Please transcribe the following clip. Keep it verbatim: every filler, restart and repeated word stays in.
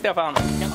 Stefan.